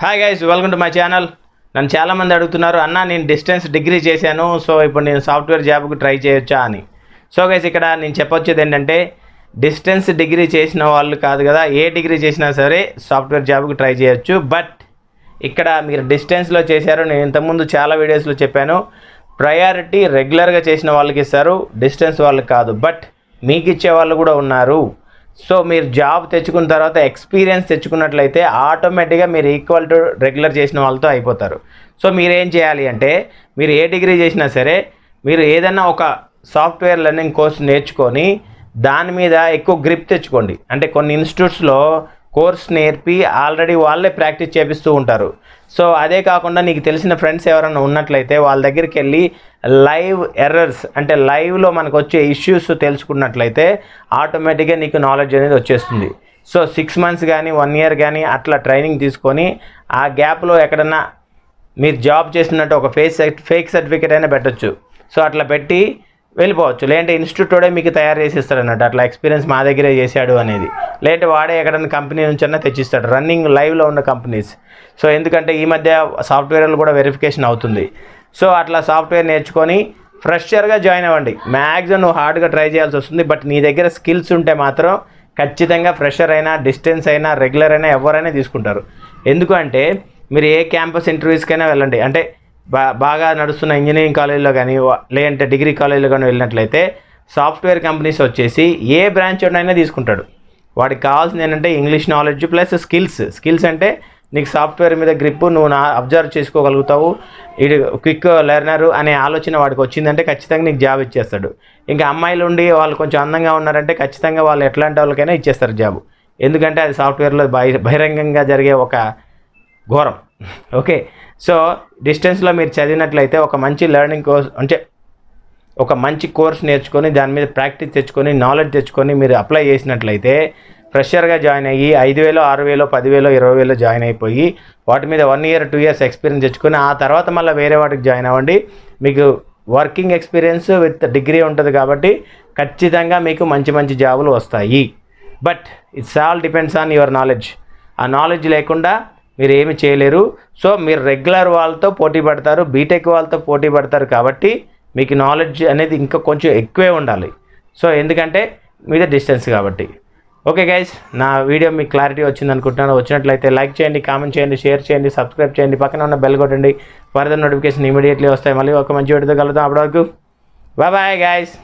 Hi guys, welcome to my channel. Nan chala mandi adugutunnaru anna nenu distance degree chesanu so ippudu nenu software job ku try cheyocha ani. So guys ikkada nenu cheppochedi entante distance degree chesina vallu kaadu kada e degree chesina sare software job ku try cheyochu but ikkada meer distance lo chesaru nenu inta mundu chala videos lo cheppanu priority regular ga chesina vallaki istaru distance vallu kaadu but meeku icche vallu kuda unnaru. So, meer job techukunna tarvata experience techukunnatlaite automatically meer equal to regular chesina valto ayipotaru. So, meer em cheyali ante meer e degree chesina sare meer edanna oka software learning course nerchukoni dani meeda ekku grip techukondi. Ante konni institutes lo course nerpi already valle practice chepistu untaru. So, ade kaakunda neeku telisina friends evaranna unnatlaite vaalla daggariki elli live errors ante live lo manaku vache issues telusukunnatlaite automatically neeku knowledge anedi vacchestundi. So 6 months gaani 1 year gaani atla training teesukoni aa gap lo ekadana meer job chestunnattu oka fake certificate aina bettachu. So atla petti వెళ్ళిపోవచ్చు, లేదంటే institute వాడే మీకు తయారు చేసిస్తాడు అన్నట్టు. అట్లా experience మా దగ్గరే చేశాడు అనేది, లేదంటే వాడే ఎక్కడైనా కంపెనీ నుంచి అన్నా తెచ్చిస్తాడు రన్నింగ్ లైవ్లో ఉన్న కంపెనీస్. సో ఎందుకంటే ఈ మధ్య సాఫ్ట్వేర్లు కూడా వెరిఫికేషన్ అవుతుంది. సో అట్లా సాఫ్ట్వేర్ నేర్చుకొని ఫ్రెషర్గా జాయిన్ అవ్వండి. మ్యాక్సిమం నువ్వు హార్డ్గా ట్రై చేయాల్సి వస్తుంది, బట్ నీ దగ్గర స్కిల్స్ ఉంటే మాత్రం ఖచ్చితంగా ఫ్రెషర్ అయినా డిస్టెన్స్ అయినా రెగ్యులర్ అయినా ఎవరైనా తీసుకుంటారు. ఎందుకంటే మీరు ఏ క్యాంపస్ ఇంటర్వ్యూస్కైనా వెళ్ళండి, అంటే బాగా నడుస్తున్న ఇంజనీరింగ్ కాలేజీలో కానీ లేదంటే డిగ్రీ కాలేజీలో కానీ వెళ్ళినట్లయితే సాఫ్ట్వేర్ కంపెనీస్ వచ్చేసి ఏ బ్రాంచ్ అయినా తీసుకుంటాడు. వాడికి కావాల్సింది ఏంటంటే ఇంగ్లీష్ నాలెడ్జ్ ప్లస్ స్కిల్స్ అంటే నీకు సాఫ్ట్వేర్ మీద గ్రిప్, నువ్వు అబ్జర్వ్ చేసుకోగలుగుతావు, ఇది క్విక్ లెర్నరు అనే ఆలోచన వాడికి వచ్చిందంటే ఖచ్చితంగా నీకు జాబ్ ఇచ్చేస్తాడు. ఇంకా అమ్మాయిలు ఉండి వాళ్ళు కొంచెం అందంగా ఉన్నారంటే ఖచ్చితంగా వాళ్ళు ఎట్లాంటి వాళ్ళకైనా ఇచ్చేస్తారు జాబ్. ఎందుకంటే అది సాఫ్ట్వేర్లో బహిరంగంగా జరిగే ఒక ఘోరం. ఓకే, సో డిస్టెన్స్లో మీరు చదివినట్లయితే ఒక మంచి లెర్నింగ్ కోర్స్ అంటే ఒక మంచి కోర్స్ నేర్చుకొని దాని మీద ప్రాక్టీస్ తెచ్చుకొని నాలెడ్జ్ తెచ్చుకొని మీరు అప్లై చేసినట్లయితే ఫ్రెషర్గా జాయిన్ అయ్యి 5,000, 6,000, 10,000, 20,000 జాయిన్ అయిపోయి వాటి మీద 1 year 2 years ఎక్స్పీరియన్స్ తెచ్చుకొని ఆ తర్వాత మళ్ళీ వేరే వాటికి జాయిన్ అవ్వండి. మీకు వర్కింగ్ ఎక్స్పీరియన్స్ విత్ డిగ్రీ ఉంటుంది కాబట్టి ఖచ్చితంగా మీకు మంచి మంచి జాబులు వస్తాయి. But it's all depends on your knowledge. ఆ నాలెడ్జ్ లేకుండా మీరు ఏమి చేయలేరు. సో మీరు రెగ్యులర్ వాళ్ళతో పోటీ పడతారు, బీటెక్ వాళ్ళతో పోటీ పడతారు కాబట్టి మీకు నాలెడ్జ్ అనేది ఇంకా కొంచెం ఎక్కువే ఉండాలి. సో ఎందుకంటే మీద డిస్టెన్స్ కాబట్టి. ఓకే గైస్, నా వీడియో మీకు క్లారిటీ వచ్చింది అనుకుంటున్నాను. వచ్చినట్లయితే లైక్ చేయండి, కామెంట్ చేయండి, షేర్ చేయండి, సబ్స్క్రైబ్ చేయండి, పక్కన ఉన్న బెల్ కొట్టండి. ఫర్దర్ నోటిఫికేషన్ ఇమీడియట్లీ వస్తాయి. మళ్ళీ ఒక మంచి వీడియోతో కలుద్దాం. అప్పటివరకు బాయ్ బాయ్ గైస్.